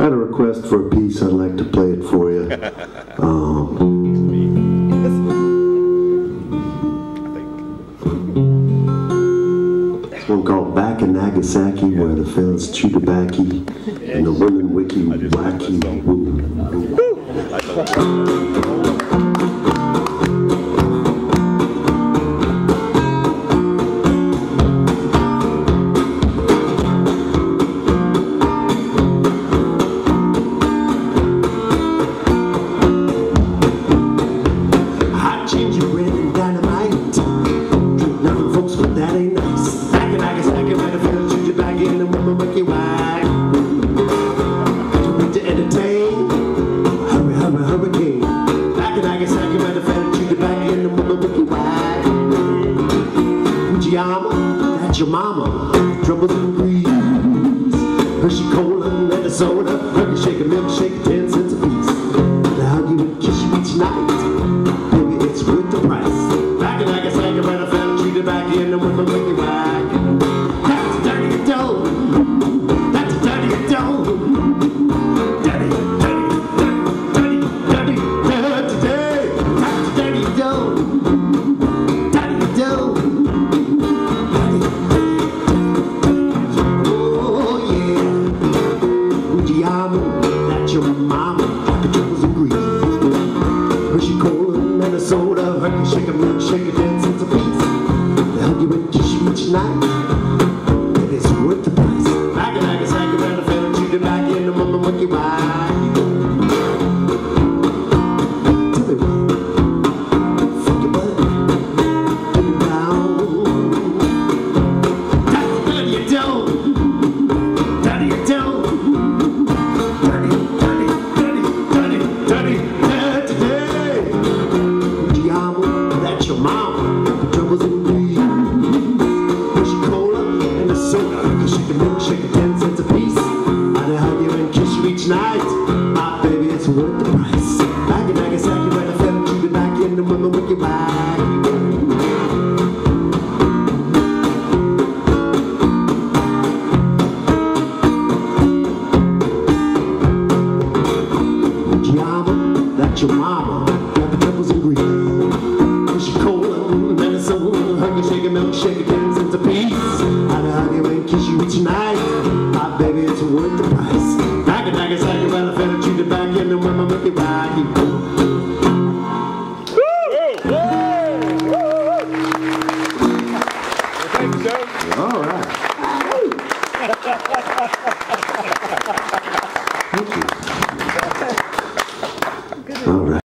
I had a request for a piece. I'd like to play it for you. It's one called Back in Nagasaki, where the fellas chew tobacco and the women wiki wacky woo. Your mama, troubles and grease, Hershey Cola, Minnesota, Hershey shake a milkshake, 10 cents a piece. But how you would kiss you each night, baby, it's worth the price. Back in Nagasaki, I found a fella treated back in the woman wicked whack. That's dirty dough. That's dirty dough. Shake a milkshake, a 10 cents a piece. They'll hug you and kiss you each night. It is worth the price. Back in Nagasaki, where the fella chewed tobacco in the woman wicked whack. Tell me why. Fuck your butt. Put it down. That's dirty your dough. Dirty your dough. Dirty, dirty, dirty, dirty, dirty. Night, ah, baby, it's worth the price. Back in Nagasaki, where the fella chewed tobacco and the woman wicked whack. Giamma, that's your mama, got the pebbles and green. Push your cola, Minnesota, hug and shake a milkshake, 10 cents a piece. I'd hug you and kiss you each night, ah, baby, it's worth the price. Back in the woman with the body. Thank you, sir. All right.